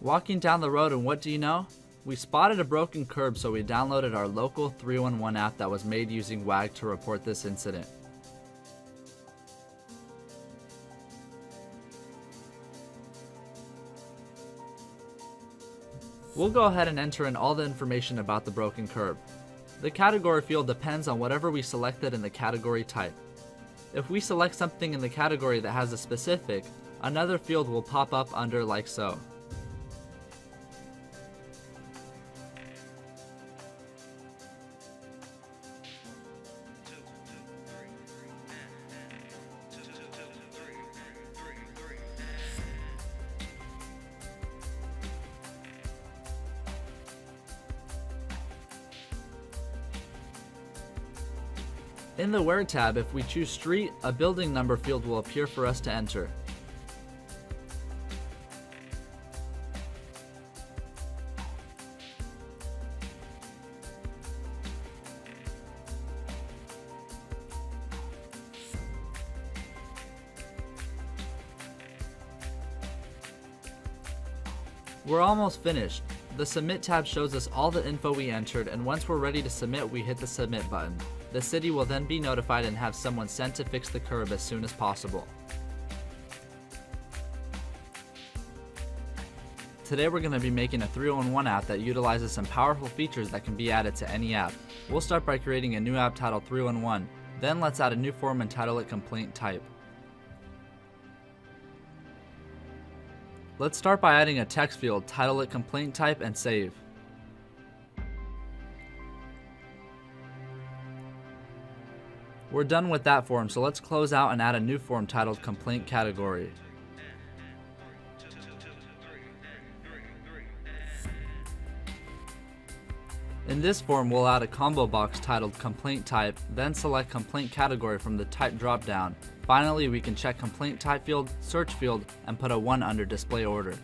Walking down the road, and what do you know? We spotted a broken curb, so we downloaded our local 311 app that was made using WAG to report this incident. We'll go ahead and enter in all the information about the broken curb. The category field depends on whatever we selected in the category type. If we select something in the category that has a specific, another field will pop up under like so. In the Where tab, if we choose Street, a building number field will appear for us to enter. We're almost finished. The Submit tab shows us all the info we entered, and once we're ready to submit, we hit the Submit button. The city will then be notified and have someone sent to fix the curb as soon as possible. Today we're going to be making a 311 app that utilizes some powerful features that can be added to any app. We'll start by creating a new app titled 311, then let's add a new form and title it Complaint Type. Let's start by adding a text field, title it Complaint Type, and save. We're done with that form, so let's close out and add a new form titled Complaint Category. In this form, we'll add a combo box titled Complaint Type, then select Complaint Category from the Type dropdown. Finally, we can check Complaint Type field, Search field, and put a 1 under Display Order.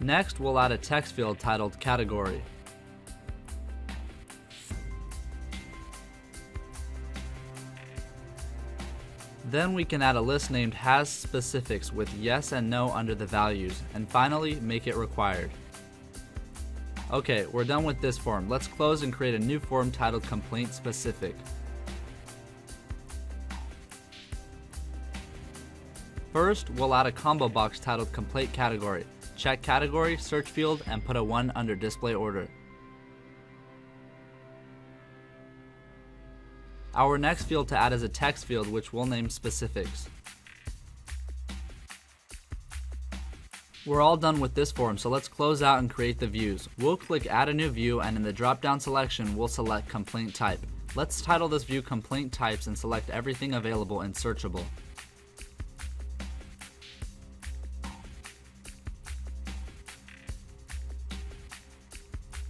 Next, we'll add a text field titled Category. Then we can add a list named Has Specifics with yes and no under the values, and finally make it required. Okay, we're done with this form. Let's close and create a new form titled Complaint Specific. First, we'll add a combo box titled Complaint Category. Check Category, Search field, and put a 1 under Display Order. Our next field to add is a text field, which we'll name Specifics. We're all done with this form, so let's close out and create the views. We'll click Add a New View, and in the drop-down selection, we'll select Complaint Type. Let's title this view Complaint Types and select everything available and searchable.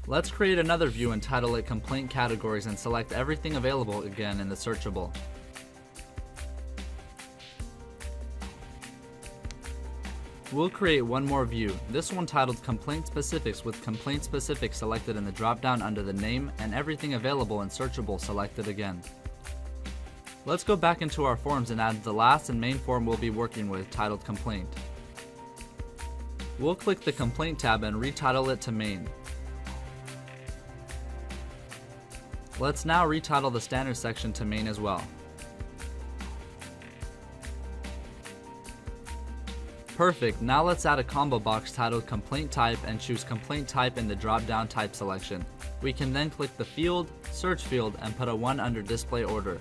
Let's create another view and title it Complaint Categories and select everything available again in the searchable. We'll create one more view, this one titled Complaint Specifics with Complaint Specifics selected in the drop-down under the name and everything available and searchable selected again. Let's go back into our forms and add the last and main form we'll be working with titled Complaint. We'll click the Complaint tab and retitle it to Main. Let's now retitle the Standard section to Main as well. Perfect, now let's add a combo box titled Complaint Type and choose Complaint Type in the drop-down type selection. We can then click the field, Search field, and put a 1 under Display Order.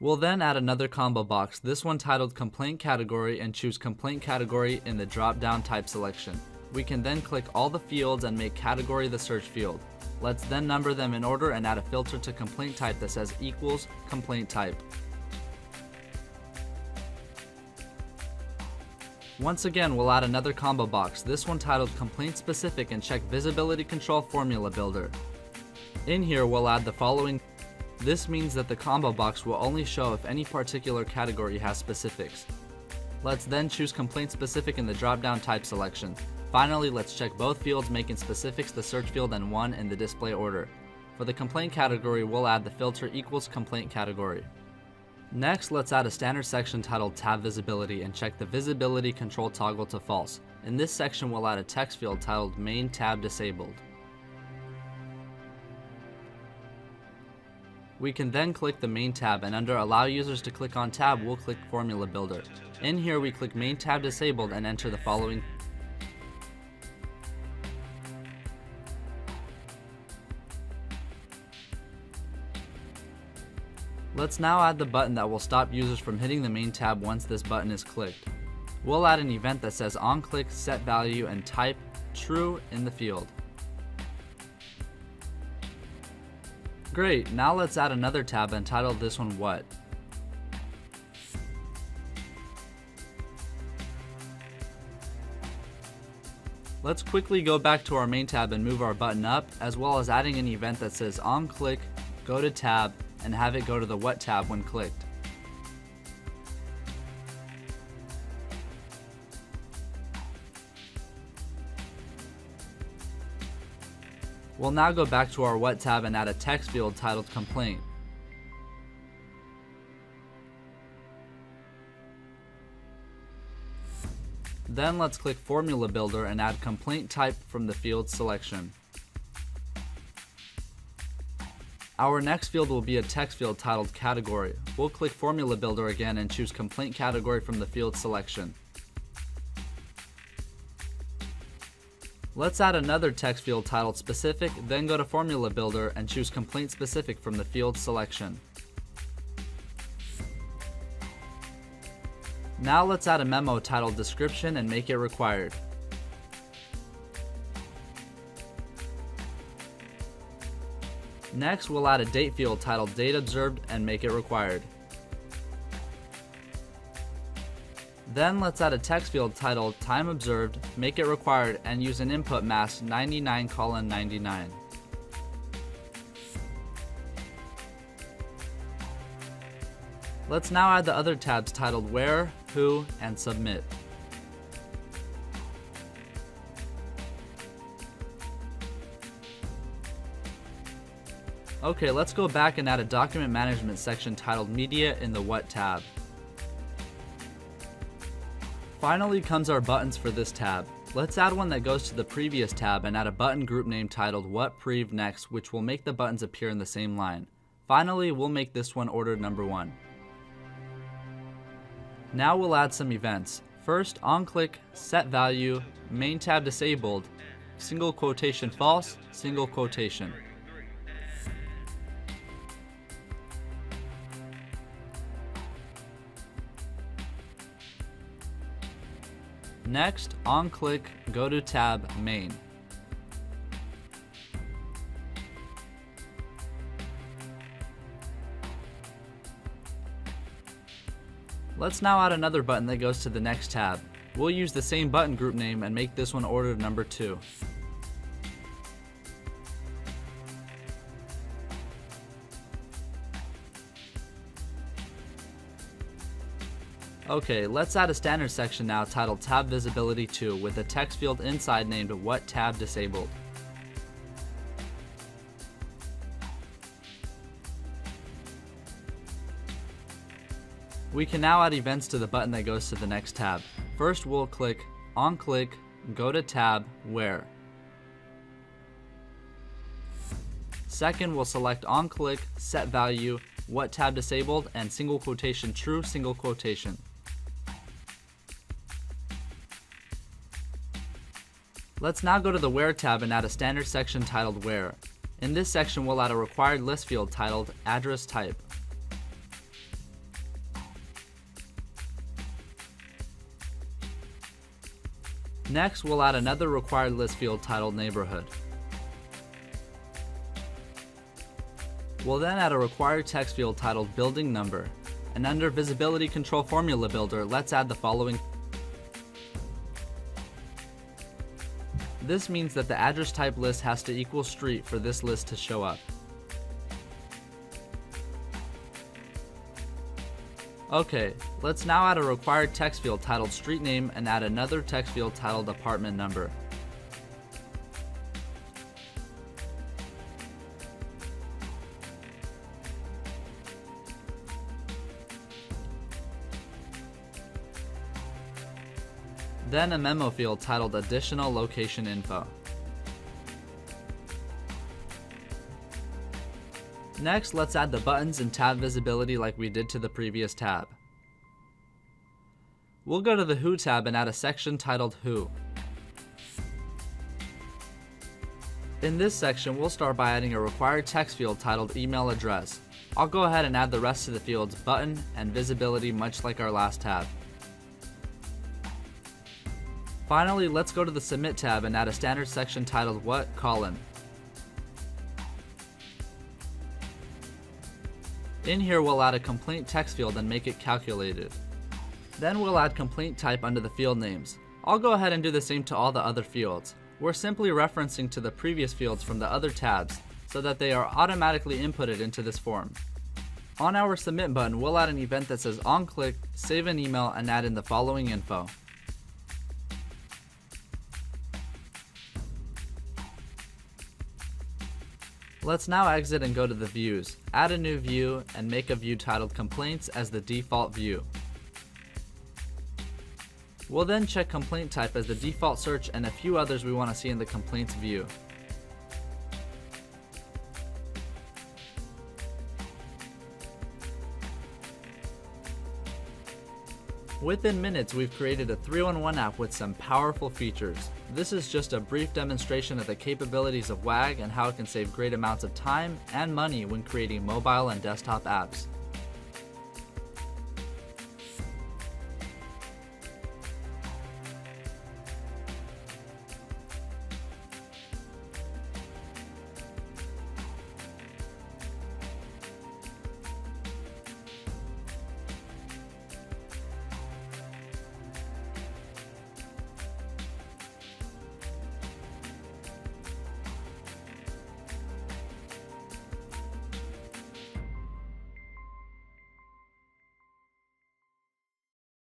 We'll then add another combo box, this one titled Complaint Category, and choose Complaint Category in the drop-down type selection. We can then click all the fields and make Category the search field. Let's then number them in order and add a filter to Complaint Type that says equals Complaint Type. Once again, we'll add another combo box, this one titled Complaint Specific, and check Visibility Control Formula Builder. In here, we'll add the following. This means that the combo box will only show if any particular category has specifics. Let's then choose Complaint Specific in the drop-down type selection. Finally, let's check both fields, making specifics the search field and one in the display order. For the complaint category, we'll add the filter equals complaint category. Next, let's add a standard section titled Tab Visibility and check the visibility control toggle to false. In this section, we'll add a text field titled Main Tab Disabled. We can then click the Main tab, and under Allow Users to Click on Tab, we'll click Formula Builder. In here, we click Main Tab Disabled and enter the following. Let's now add the button that will stop users from hitting the Main tab once this button is clicked. We'll add an event that says onClick set value and type true in the field. Great, now let's add another tab and title this one What. Let's quickly go back to our Main tab and move our button up, as well as adding an event that says onClick go to tab and have it go to the What tab when clicked. We'll now go back to our What tab and add a text field titled Complaint. Then let's click Formula Builder and add Complaint Type from the field selection. Our next field will be a text field titled Category. We'll click Formula Builder again and choose Complaint Category from the field selection. Let's add another text field titled Specific, then go to Formula Builder and choose Complaint Specific from the field selection. Now let's add a memo titled Description and make it required. Next, we'll add a date field titled Date Observed and make it required. Then let's add a text field titled Time Observed, make it required, and use an input mask 99:99. Let's now add the other tabs titled Where, Who, and Submit. Okay, let's go back and add a document management section titled Media in the What tab. Finally comes our buttons for this tab. Let's add one that goes to the previous tab and add a button group name titled What Prev Next, which will make the buttons appear in the same line. Finally, we'll make this one ordered number 1. Now we'll add some events. First, onClick set value, Main tab disabled, single quotation false, single quotation. Next, onClick go to tab main. Let's now add another button that goes to the next tab. We'll use the same button group name and make this one ordered number 2. Okay, let's add a standard section now titled Tab Visibility 2 with a text field inside named What Tab Disabled. We can now add events to the button that goes to the next tab. First, we'll click onClick go to tab Where. Second, we'll select onClick set value, What tab disabled, and single quotation true, single quotation. Let's now go to the Where tab and add a standard section titled Where. In this section, we'll add a required list field titled Address Type. Next, we'll add another required list field titled Neighborhood. We'll then add a required text field titled Building Number. And under Visibility Control Formula Builder, let's add the following. This means that the address type list has to equal street for this list to show up. Okay, let's now add a required text field titled street name and add another text field titled apartment number. Then a memo field titled additional location info. Next, let's add the buttons and tab visibility like we did to the previous tab. We'll go to the Who tab and add a section titled Who. In this section, we'll start by adding a required text field titled Email Address. I'll go ahead and add the rest of the fields Button and Visibility much like our last tab. Finally, let's go to the Submit tab and add a standard section titled What? In here, we'll add a complaint text field and make it calculated. Then we'll add complaint type under the field names. I'll go ahead and do the same to all the other fields. We're simply referencing to the previous fields from the other tabs so that they are automatically inputted into this form. On our Submit button, we'll add an event that says onClick, save an email, and add in the following info. Let's now exit and go to the views, add a new view, and make a view titled Complaints as the default view. We'll then check complaint type as the default search and a few others we want to see in the complaints view. Within minutes, we've created a 3-in-1 app with some powerful features. This is just a brief demonstration of the capabilities of WAG and how it can save great amounts of time and money when creating mobile and desktop apps.